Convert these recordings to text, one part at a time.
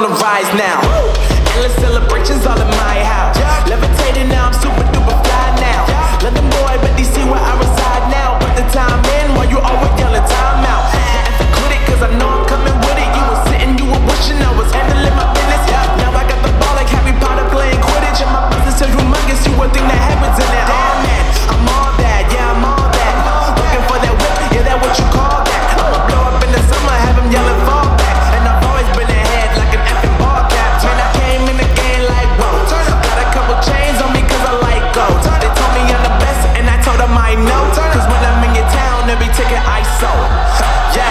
on the rise now. Endless celebrations all in my house. Levitating now, I'm super duper fly now. Let them boy, but they see where I reside now. Put the time in while you always yelling time out. And to quit it, cause I know I'm coming with it. You were sitting, you were wishing I was handling my business. Now I got the ball like Harry Potter playing Quidditch. And my business is humongous, you would think that happens in it. Damn man, I'm all that, yeah, I'm all that. Looking for that whip, yeah, that what you call that. I'ma blow up in the summer, have them yelling fall back. And I've always been ahead like an effing ball cap. When I came in the game like, whoa, got a couple chains on me cause I like gold. They told me I'm the best and I told them I know. Cause when I'm in your town, every ticket I sold. Yeah,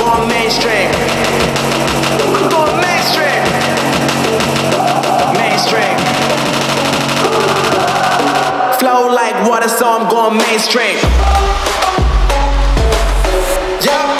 going mainstream. I'm going mainstream. Mainstream. Flow like water, so I'm going mainstream. Yeah.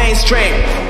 Mainstream.